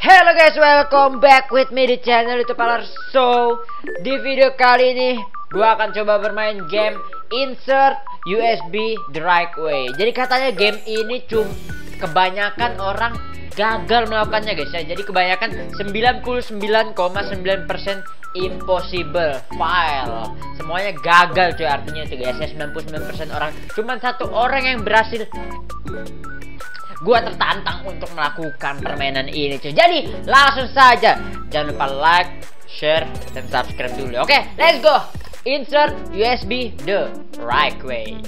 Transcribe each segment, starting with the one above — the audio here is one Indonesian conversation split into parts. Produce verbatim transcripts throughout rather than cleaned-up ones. Hello guys, welcome back with me di channel YouTube Palar. So, di video kali ini gua akan coba bermain game Insert U S B the Right Way. Jadi katanya game ini cuma kebanyakan orang gagal melakukannya guys ya. Jadi kebanyakan sembilan puluh sembilan koma sembilan persen impossible file. Semuanya gagal cuy, artinya itu guys ya, sembilan puluh sembilan persen orang. Cuman satu orang yang berhasil. Gua tertantang untuk melakukan permainan ini cuy. Jadi langsung saja, jangan lupa like, share, dan subscribe dulu. Oke, let's go. Insert U S B the right way.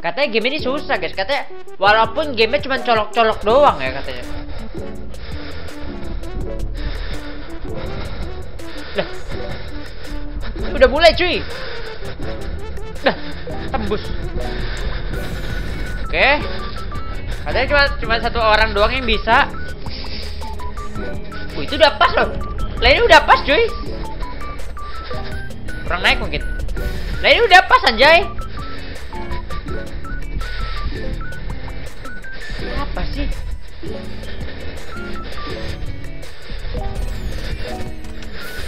Katanya game ini susah guys. Katanya walaupun gamenya cuma colok-colok doang ya katanya. Nah, udah mulai cuy. Nah, tembus. Oke, okay. Katanya cuma cuma satu orang doang yang bisa. Wih, itu udah pas loh. Lah ini udah pas cuy. Kurang naik mungkin. Lah ini udah pas anjay. Apa sih?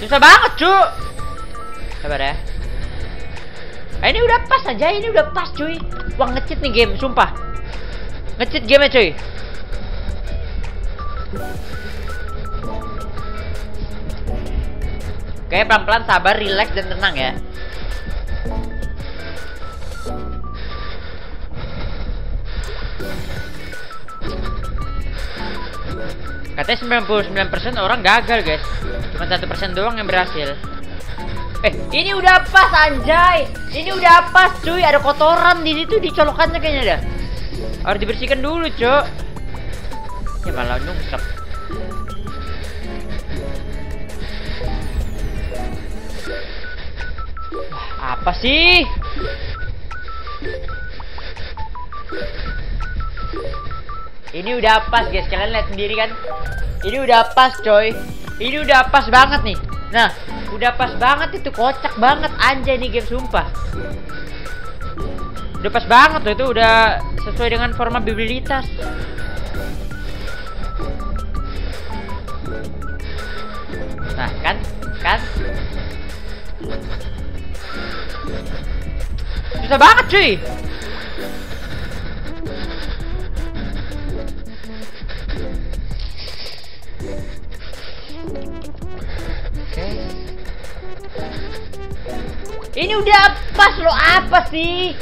Susah banget cuy. Sabar ya. Nah, ini udah pas aja, ini udah pas cuy. Wah, nge-cheat nih game, sumpah. Nge-cheat game ya cuy. Oke, pelan-pelan, sabar, relax, dan tenang ya. Katanya sembilan puluh sembilan persen orang gagal guys. Cuma satu persen doang yang berhasil. Eh, ini udah pas anjay. Ini udah pas cuy. Ada kotoran di situ di colokannya kayaknya dah. Harus dibersihkan dulu, Cok. Ya malah nyungsep. Apa sih? Ini udah pas, guys. Kalian lihat sendiri kan? Ini udah pas, coy. Ini udah pas banget nih. Nah, udah pas banget itu, kocak banget anjay nih game sumpah. Udah pas banget loh, itu udah sesuai dengan forma probabilitas. Nah, kan? Kan? Susah banget cuy. Ini udah pas lo, apa sih?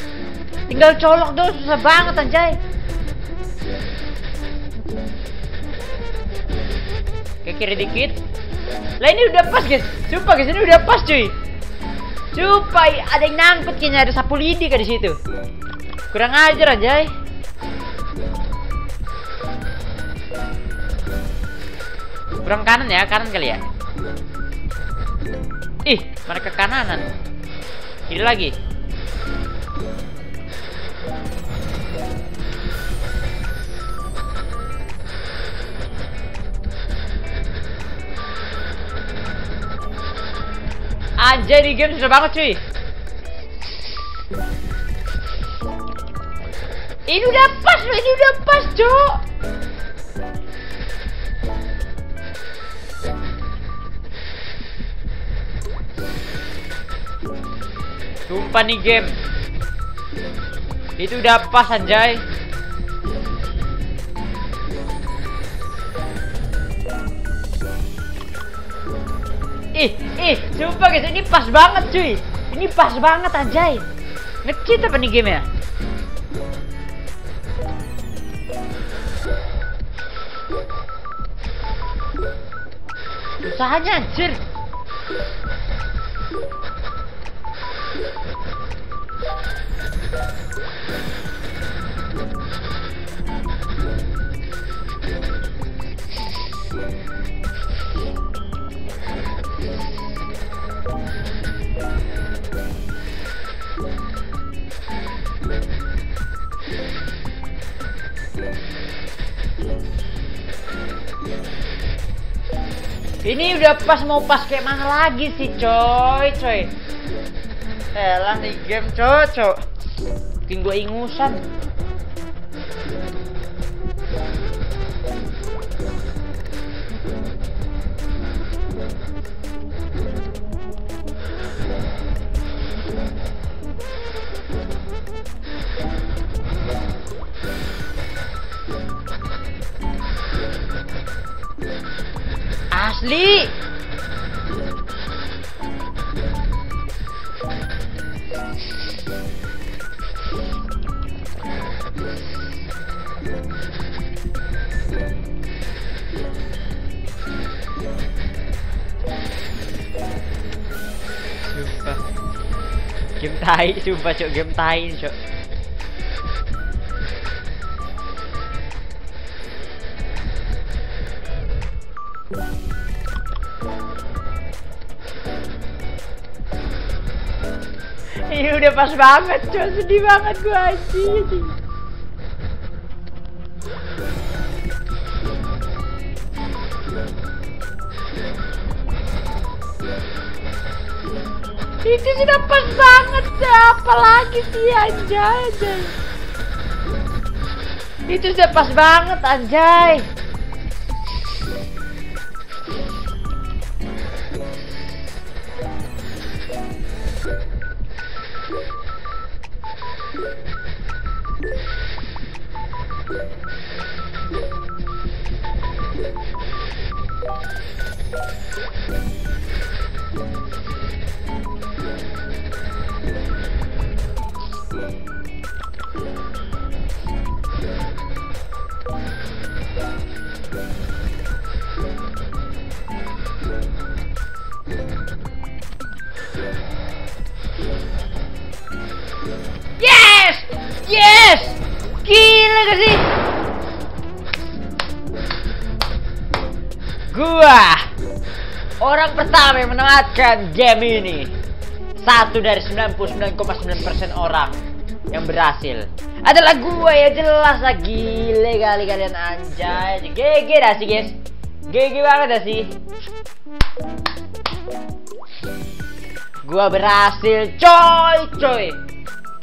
Tinggal colok dong, susah banget anjay. Ke kiri dikit. Lah ini udah pas guys. Sumpah guys, ini udah pas cuy. Sumpah ada yang nangkut kayaknya, ada sapu lidi kan di situ. Kurang ajar anjay. Kurang kanan ya, kanan kali ya. Ih, mereka kananan. Kiri lagi. Anjay, di game susah banget cuy. Ini udah pas loh, ini udah pas cuy. Sumpah nih game. Itu udah pas anjay. Ih, ih, sumpah guys, ini pas banget cuy. Ini pas banget anjay. Nge-cheat apa nih game ya? Usahanya anjir. Ini udah pas, mau pas kayak mana lagi sih coy, coy. Elah nih game coy, coy. Bikin gue ingusan. Li. Sumpah. Game tai, sumpah cok, game tai cok. Ini udah pas banget cok, sedih banget gua anjing. Itu sudah pas banget ya, apalagi sih anjay, anjay. Itu sudah pas banget anjay. Yes! Yes! Gila gak sih? Gua orang pertama yang menamatkan game ini. Satu dari sembilan puluh sembilan koma sembilan persen orang yang berhasil adalah gua ya, jelas lah. Gile kali kalian anjay. G G dah sih guys, G G banget dah sih. Gua berhasil coy coy.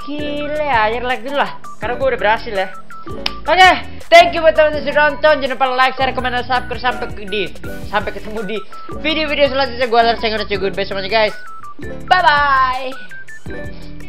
Gile akhir like dulu lah, karena gua udah berhasil ya. Oke, okay, thank you buat teman-teman sudah nonton. Jangan lupa like, share, komen, dan subscribe sampai ke di sampai ketemu di video-video selanjutnya. Gua Alar Cengor, good bye semuanya guys. Bye bye.